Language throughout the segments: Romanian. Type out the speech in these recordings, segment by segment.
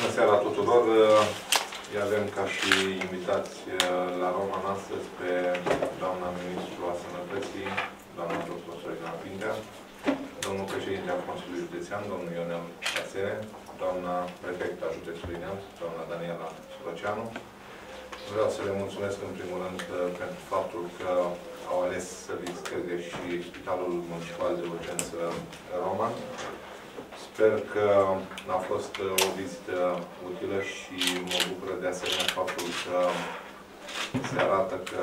Bună seara tuturor! Îi avem ca și invitați la Roman astăzi pe doamna ministru a Sănătății, doamna doctor Sorina Pintea, domnul președinte al Consiliului Județean, domnul Ionel Cațene, doamna prefecta județului Neamț, doamna Daniela Stoceanu. Vreau să le mulțumesc în primul rând pentru faptul că au ales să viziteze și Spitalul Municipal de Urgență Roman. Sper că a fost o vizită utilă și mă bucură de asemenea faptul că se arată că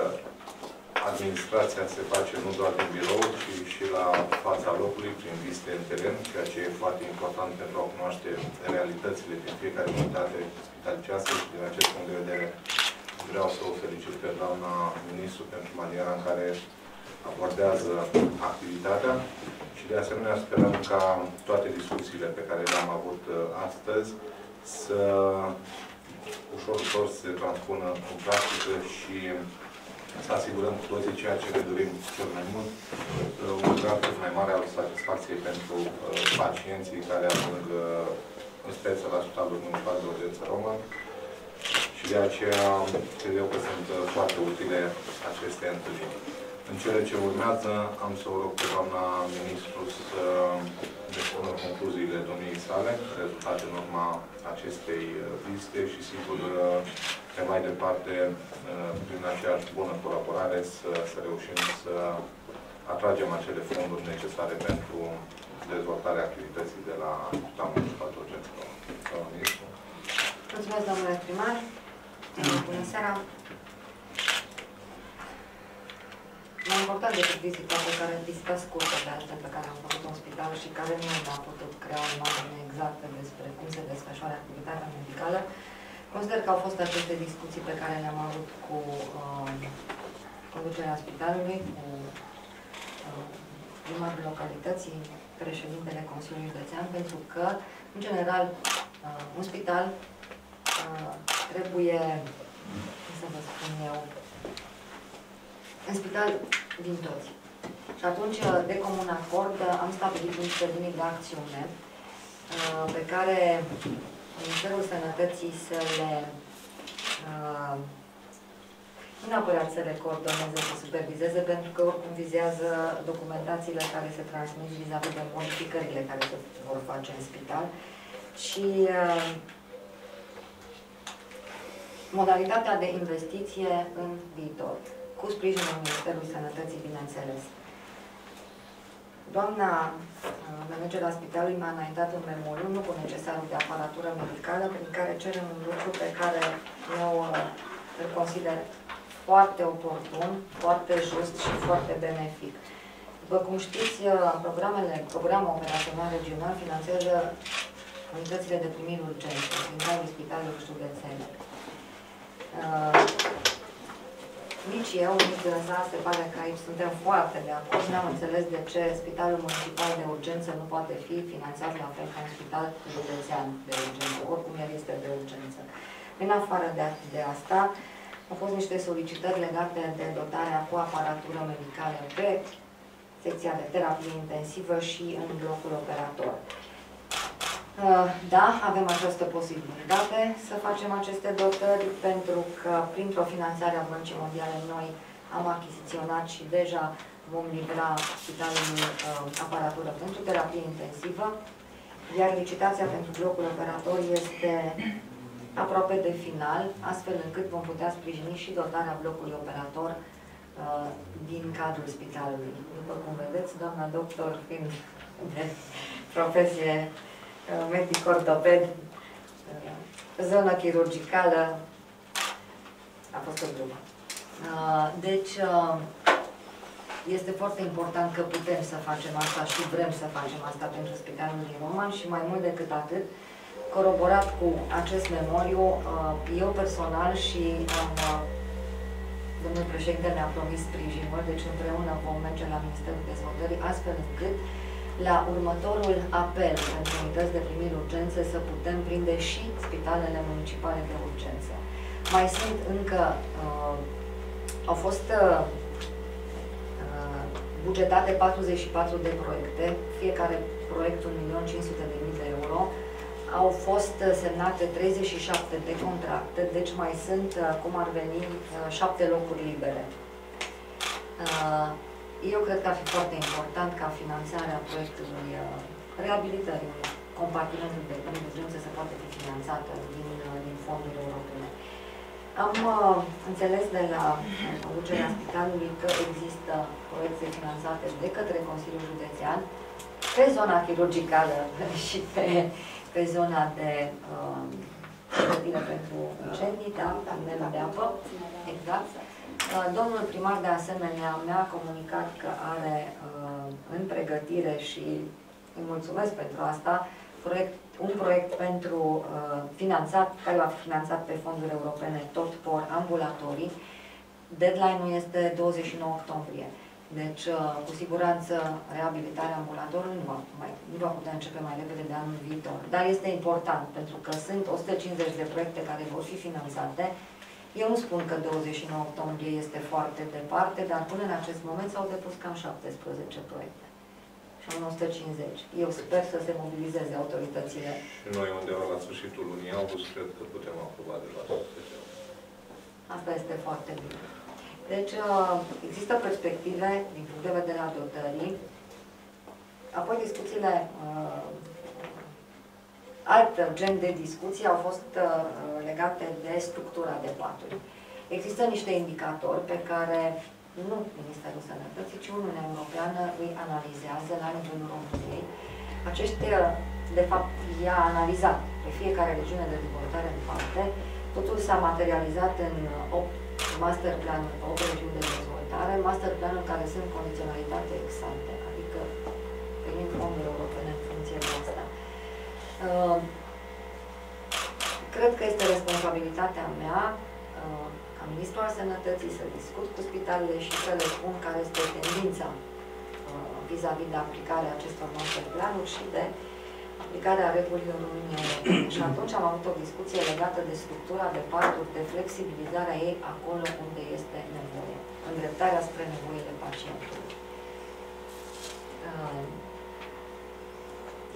administrația se face nu doar din birou, ci și la fața locului, prin vizite în teren, ceea ce e foarte important pentru a cunoaște realitățile din fiecare unitate spitalicească și din acest punct de vedere vreau să o felicit pe doamna ministru pentru maniera în care abordează activitatea și de asemenea sperăm ca toate discuțiile pe care le-am avut astăzi să ușor, ușor se transpună în practică și să asigurăm cu toții ceea ce ne dorim cel mai mult, un grad mai mare al satisfacției pentru pacienții care ajung în speță la Spitalul Municipal de Urgență Roman. Și de aceea cred eu că sunt foarte utile aceste întâlniri. În cele ce urmează, am să o rog pe doamna ministru să depună concluziile domniei sale, rezultate în urma acestei vizite și, sigur, pe mai departe, prin aceeași bună colaborare, să reușim să atragem acele fonduri necesare pentru dezvoltarea activității de la Spitalul Municipal de Urgență Roman. Doamna ministru. Mulțumesc, domnule primar. Bună seara. M-am abordat de vizita pe care discută scurtă de altfel pe care am făcut-o în spital și care nu a putut crea o imagine exactă despre cum se desfășoară activitatea medicală. Consider că au fost aceste discuții pe care le-am avut cu conducerea spitalului, cu primarul localității, președintele Consiliului Județean, pentru că, în general, un spital trebuie, cum să vă spun eu, în spital din toți. Și atunci, de comun acord, am stabilit niște linii de acțiune pe care Ministerul Sănătății să le, nu neapărat să le coordoneze, să supervizeze, pentru că oricum vizează documentațiile care se transmit vis-a-vis de modificările care se vor face în spital. Și modalitatea de investiție în viitor, cu sprijinul Ministerului Sănătății, bineînțeles. Doamna managerul spitalului mi-a înaintat un memorandum cu necesarul de aparatură medicală, prin care cerem un lucru pe care eu îl consider foarte oportun, foarte just și foarte benefic. După cum știți, programul operațional regional finanțează unitățile de primiri urgențe din cadrul spitalelor județene. Nici eu, nici dânsa, se pare că aici suntem foarte de acord. N-am înțeles de ce Spitalul Municipal de Urgență nu poate fi finanțat la fel ca un spital județean de urgență, oricum el este de urgență. În afară de asta, au fost niște solicitări legate de dotarea cu aparatură medicală pe secția de terapie intensivă și în blocul operator. Da, avem această posibilitate să facem aceste dotări, pentru că printr-o finanțare a Băncii Mondiale noi am achiziționat și deja vom livra spitalului aparatură pentru terapie intensivă, iar licitația pentru blocul operator este aproape de final, astfel încât vom putea sprijini și dotarea blocului operator din cadrul spitalului. După cum vedeți, doamna doctor, fiind de profesie medic-ortoped, zona chirurgicală, a fost o glumă. Deci, este foarte important că putem să facem asta și vrem să facem asta pentru Spitalul din Roman și mai mult decât atât, coroborat cu acest memoriu, eu personal și domnul președinte ne-a promis sprijinul, deci împreună vom merge la Ministerul Dezvoltării, astfel încât la următorul apel pentru unități de primiri urgențe să putem prinde și spitalele municipale de urgență. Mai sunt încă, au fost bugetate 44 de proiecte, fiecare proiect 1.500.000 de euro. Au fost semnate 37 de contracte, deci mai sunt, cum ar veni, 7 locuri libere. Eu cred că ar fi foarte important ca finanțarea proiectului reabilitării compartimentului de urgență să poată fi finanțată din fonduri europene. Am înțeles de la conducerea spitalului că există proiecte finanțate de către Consiliul Județean pe zona chirurgicală și pe zona de clădire pentru incendii, da, panelul de apă, exact. Domnul primar, de asemenea, mi-a comunicat că are în pregătire și îi mulțumesc pentru asta, un proiect pentru care va fi finanțat pe fonduri europene, tot por ambulatorii. Deadline-ul este 29 octombrie. Deci, cu siguranță, reabilitarea ambulatorului nu va putea începe mai repede de anul viitor. Dar este important, pentru că sunt 150 de proiecte care vor fi finanțate. Eu nu spun că 29 octombrie este foarte departe, dar până în acest moment s-au depus cam 17 proiecte. Și am 150. Eu sper să se mobilizeze autoritățile. Și noi undeva la sfârșitul lunii august cred că putem aproba de la 100. Asta este foarte bine. Deci, există perspective din punct de vedere al dotării. Apoi, discuțiile, alt gen de discuții au fost legate de structura de paturi. Există niște indicatori pe care nu Ministerul Sănătății, ci Uniunea Europeană îi analizează la nivelul României. Aceștia, de fapt, i-a analizat pe fiecare regiune de dezvoltare în parte. Totul s-a materializat în 8 master planuri, 8 regiuni de dezvoltare, master planuri care sunt condiționalitate ex-ante, adică primim fonduri europene în funcție de asta. Cred că este responsabilitatea mea ca ministru al sănătății să discut cu spitalele și să le spun care este tendința vis-a-vis de aplicarea acestor master planuri și de aplicarea regulilor Uniunii Europene. Și atunci am avut o discuție legată de structura de paturi, de flexibilizarea ei acolo unde este nevoie, îndreptarea spre nevoile pacientului.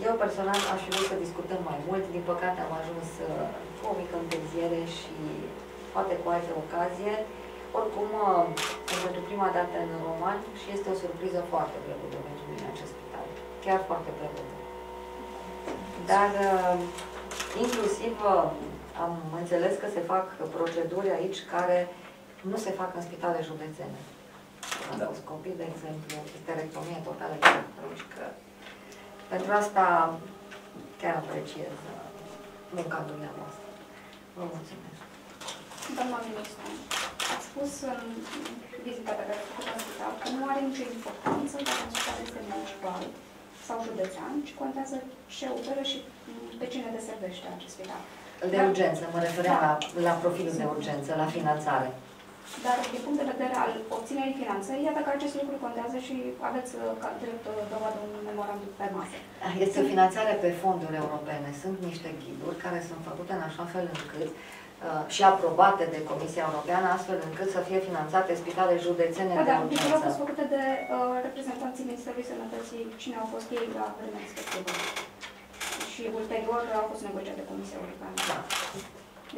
Eu personal aș fi vrut să discutăm mai mult, din păcate am ajuns cu o mică întârziere și poate cu altă ocazie. Oricum, pentru prima dată în Roman și este o surpriză foarte plăcută pentru mine acest spital. Chiar foarte plăcută. Dar inclusiv am înțeles că se fac proceduri aici care nu se fac în spitale județene. Da. Cu copii, de exemplu, histerectomie totală chirurgică. Pentru asta chiar apreciez munca dumneavoastră. Vă mulțumesc. Doamna ministru, ați spus în vizita pe care ați făcut la spital că nu are nicio importanță dacă un spital este municipal sau județean, ci contează ce oferă și pe cine deservește acest spital. De urgență, mă refeream la profilul de urgență, la finanțare. Dar din punct de vedere al obținerii finanțării, iată că acest lucru contează și aveți ca drept dovadă un memorandum pe masă. Este o finanțare pe fonduri europene. Sunt niște ghiduri care sunt făcute în așa fel încât și aprobate de Comisia Europeană, astfel încât să fie finanțate spitale județene de urgență. Au fost făcute de reprezentanții Ministerului Sănătății, cine au fost ei la vremea respectivă. Și ulterior au fost negociate de Comisia Europeană. Da.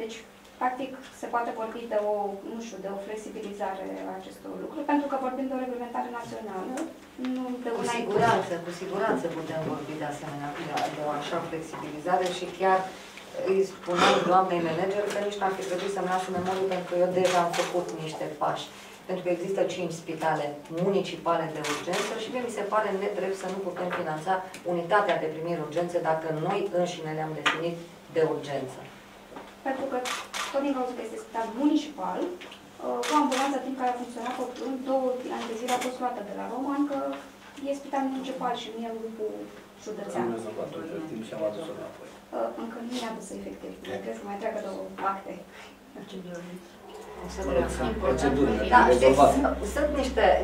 Deci, practic, se poate vorbi de o, nu știu, de o flexibilizare a acestor lucruri, pentru că vorbim de o reglementare națională, nu de una economică. Cu siguranță putem vorbi de asemenea de o așa flexibilizare și chiar îi spuneam doamnei manager că nici n-ar fi trebuit să-mi las memoriul, pentru că eu deja am făcut niște pași. Pentru că există 5 spitale municipale de urgență și mie mi se pare nedrept să nu putem finanța unitatea de primiri urgențe dacă noi înșine ne-am definit de urgență. Pentru că tot din cauza că este spital municipal, cu ambulanța timp care a funcționat în 2 ani de zile a fost luată de la Roman că e spital municipal și nu e grupul județean. Am rezolvat tot timp și am adus-o înapoi. Încă nu mi-a adus efectiv. Trebuie să mai treacă 2 acte. Da, sunt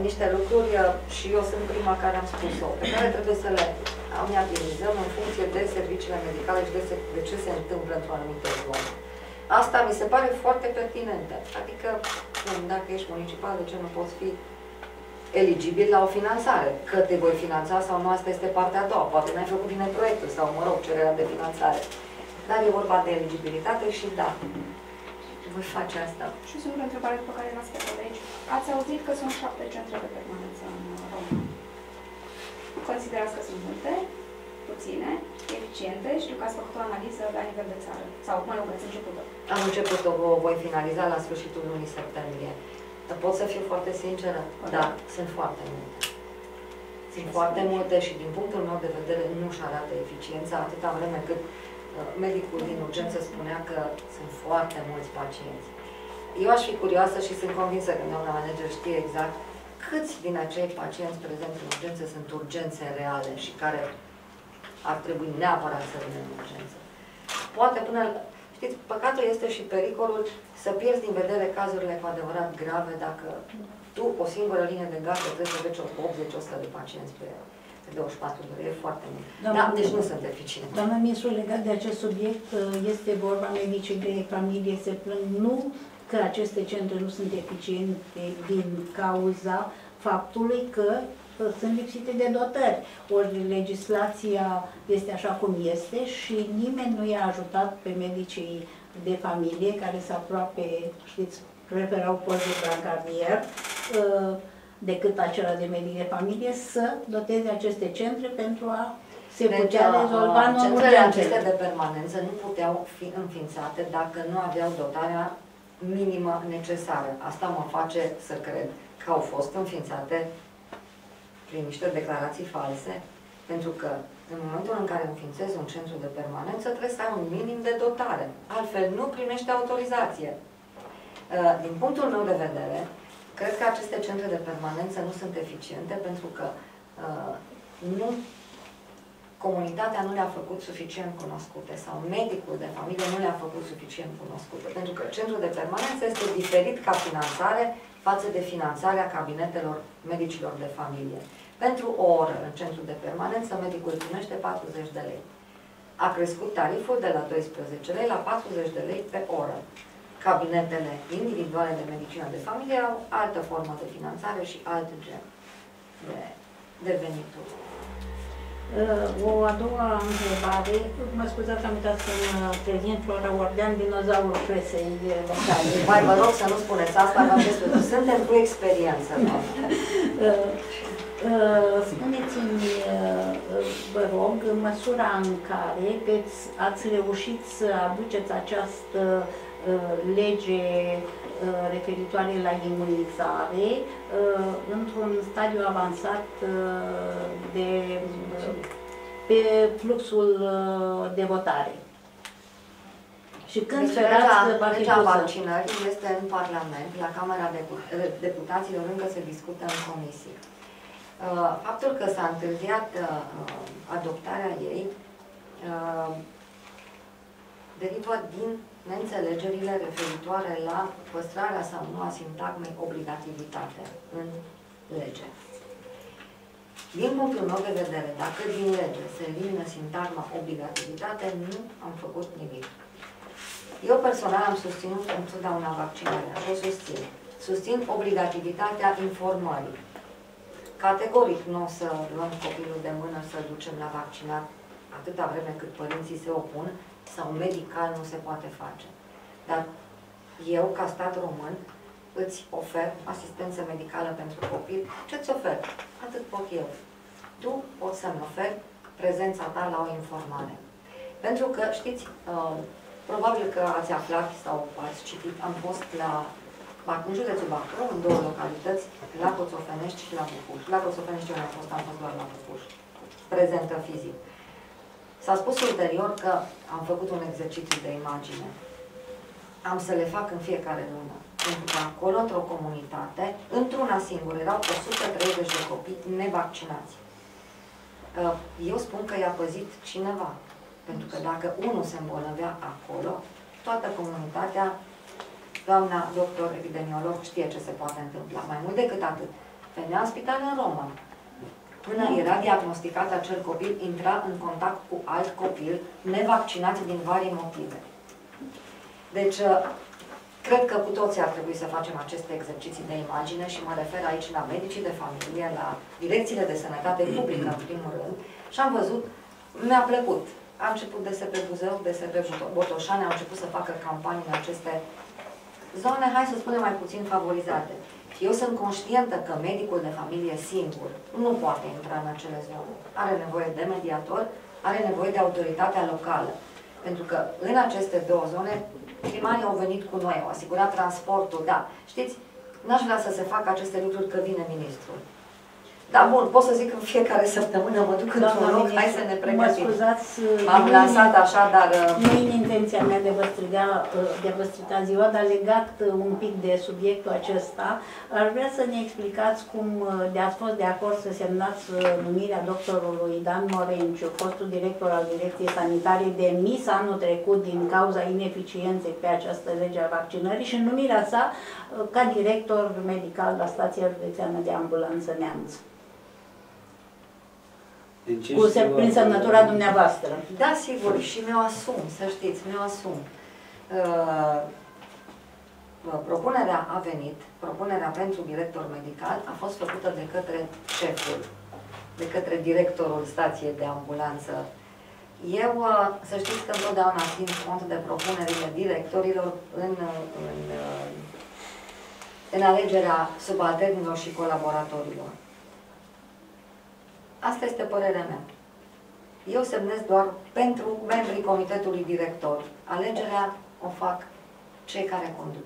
niște lucruri și eu sunt prima care am spus-o, pe care trebuie să le amiabilizăm în funcție de serviciile medicale și de ce se întâmplă într-o anumită zonă. Asta mi se pare foarte pertinentă. Adică, dacă ești municipal, de ce nu poți fi eligibil la o finanțare? Că te voi finanța sau nu, asta este partea a doua. Poate n-ai făcut bine proiectul sau, mă rog, cererea de finanțare. dar e vorba de eligibilitate și da, voi face asta. Și singura întrebare pe care mi-ați spus-o de aici. Ați auzit că sunt 7 centre de permanență în România. Considerați că sunt multe, puține, eficiente? Știu că ați făcut o analiză la nivel de țară. Sau, mă rog, ați început-o. Am început-o, voi finaliza la sfârșitul lunii septembrie. Dar pot să fiu foarte sinceră? Okay. Da, sunt foarte multe. Sunt foarte multe și din punctul meu de vedere nu-și arată eficiența atâta vreme cât medicul din urgență spunea că sunt foarte mulți pacienți. Eu aș fi curioasă și sunt convinsă că doamna manager știe exact câți din acei pacienți prezenți în urgență sunt urgențe reale și care ar trebui neapărat să vină în urgență. Poate până... Știți, păcatul este și pericolul să pierzi din vedere cazurile cu adevărat grave dacă tu, o singură linie de gardă, trebuie să vezi 80-100 de pacienți pe 24 de ore, e foarte mult. Da, deci nu sunt eficiente. Doamna ministru, legat de acest subiect, este vorba medicii de familie se plâng, nu că aceste centre nu sunt eficiente din cauza faptului că sunt lipsite de dotări. Ori legislația este așa cum este și nimeni nu i-a ajutat pe medicii de familie, care sunt aproape, știți, preferau postul brancardier, decât acela de medic de familie, să doteze aceste centre pentru a se putea rezolva centrele acestea de permanență nu puteau fi înființate dacă nu aveau dotarea minimă necesară. Asta mă face să cred că au fost înființate prin niște declarații false, pentru că în momentul în care înființezi un centru de permanență trebuie să ai un minim de dotare, altfel nu primești autorizație. Din punctul meu de vedere, cred că aceste centre de permanență nu sunt eficiente pentru că comunitatea nu le-a făcut suficient cunoscute sau medicul de familie nu le-a făcut suficient cunoscute. Pentru că centrul de permanență este diferit ca finanțare față de finanțarea cabinetelor medicilor de familie. Pentru o oră în centrul de permanență, medicul primește 40 de lei. A crescut tariful de la 12 lei la 40 de lei pe oră. Cabinetele individuale de medicină de familie au altă formă de finanțare și alt gen de venituri. O a doua întrebare, mă scuzați, am uitat să-mi prezint Floral Ordean, dinozaurul presei locale. Mai vă rog să nu spuneți asta, dar suntem cu experiență. Spuneți-mi, vă rog, în măsura în care ați reușit să aduceți această lege referitoare la imunizare într-un stadiu avansat pe fluxul de votare. Și când deci, legea vaccinării este în Parlament, la Camera Deputaților încă se discută în comisie. Faptul că s-a întârziat adoptarea ei derivă din neînțelegerile referitoare la păstrarea sau nu a sintagmei obligativitate în lege. Din punctul meu de vedere, dacă din lege se elimină sintagma obligativitate, nu am făcut nimic. Eu personal am susținut întotdeauna vaccinarea, o susțin. Susțin obligativitatea informării. Categoric nu o să luăm copilul de mână să-l ducem la vaccinat atâta vreme cât părinții se opun, sau medical nu se poate face. Dar eu, ca stat român, îți ofer asistență medicală pentru copii. Ce-ți ofer? Atât pot eu. Tu poți să-mi oferi prezența ta la o informare. Pentru că, știți, probabil că ați aflat sau ați citit, am fost în județul Bacău, în două localități, la Coțofenești și la Bucuș. La Coțofenești eu am fost doar la Bucuș, prezentă fizic. S-a spus ulterior că am făcut un exercițiu de imagine. Am să le fac în fiecare lună. Pentru că acolo, într-o comunitate, într-una singură, erau 130 de copii nevaccinați. Eu spun că i-a păzit cineva. Pentru că dacă unul se îmbolnăvea acolo, toată comunitatea, doamna doctor epidemiolog, știe ce se poate întâmpla. Mai mult decât atât, venea în spital în Roma. Până era diagnosticat acel copil, intra în contact cu alt copil nevaccinat din varii motive. Deci, cred că cu toții ar trebui să facem aceste exerciții de imagine și mă refer aici la medicii de familie, la direcțiile de sănătate publică, în primul rând, și am văzut, mi-a plăcut. A început DSP Buzău, DSP Botoșane, au început să facă campanii în aceste zone, hai să spunem, mai puțin favorizate. Eu sunt conștientă că medicul de familie singur nu poate intra în acele zone. Are nevoie de mediator, are nevoie de autoritatea locală. Pentru că în aceste două zone, primarii au venit cu noi, au asigurat transportul, da. Știți, n-aș vrea să se facă aceste lucruri că vine ministrul. Dar bun, pot să zic că în fiecare săptămână mă duc într-un loc, hai să ne pregătim. Mă scuzați, am lansat așa, dar... Nu e intenția mea de a vă striga, ziua, dar legat un pic de subiectul acesta, ar vrea să ne explicați cum de-ați fost de acord să semnați numirea doctorului Dan Morenciu, fostul director al Direcției Sanitare, demis anul trecut din cauza ineficienței pe această lege a vaccinării și numirea sa ca director medical la Stația Județeană de Ambulanță Neamț. Prin semnătura dumneavoastră. Da, sigur, și mi-o asum, să știți, mi-o asum. Propunerea a venit, propunerea pentru director medical a fost făcută de către șeful, de către directorul stației de ambulanță. Eu, să știți că întotdeauna țin cont de propunerile directorilor în alegerea subalternilor și colaboratorilor. Asta este părerea mea. Eu semnez doar pentru membrii comitetului director. Alegerea o fac cei care conduc.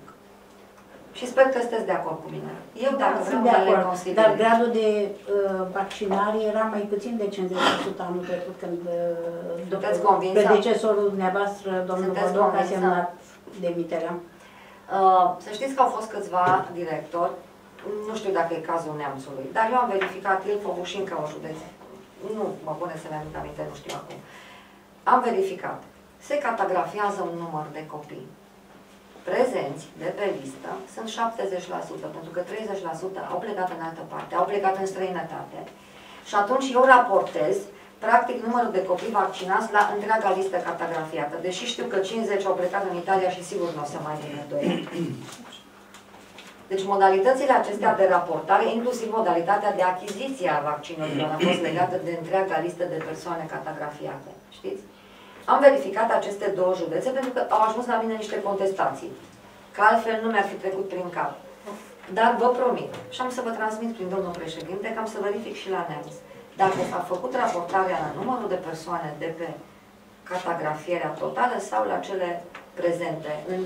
Și sper că sunteți de acord cu mine. Eu, dacă vreau, de acord, dar gradul de vaccinare era mai puțin de 50% anul trecut, când predecesorul dumneavoastră, domnul Bodoc, a semnat demiterea. Să știți că au fost câțiva directori. Nu știu dacă e cazul Neamțului, dar eu am verificat Ilfov și încă o județ. Nu mă pune să-mi aduc aminte, nu știu acum. Am verificat. Se cartografiază un număr de copii. Prezenți de pe listă sunt 70%, pentru că 30% au plecat în altă parte, au plecat în străinătate. Și atunci eu raportez, practic, numărul de copii vaccinați la întreaga listă cartografiată. Deși știu că 50 au plecat în Italia și sigur nu o să mai vină 2. Deci modalitățile acestea de raportare, inclusiv modalitatea de achiziție a vaccinurilor, a fost legată de întreaga listă de persoane cartografiate. Știți? Am verificat aceste două județe pentru că au ajuns la mine niște contestații, că altfel nu mi-ar fi trecut prin cap. Dar vă promit, și am să vă transmit prin domnul președinte, că am să verific și la Neamț. Dacă s-a făcut raportarea la numărul de persoane de pe cartografierea totală sau la cele prezente în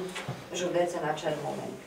județ în acel moment.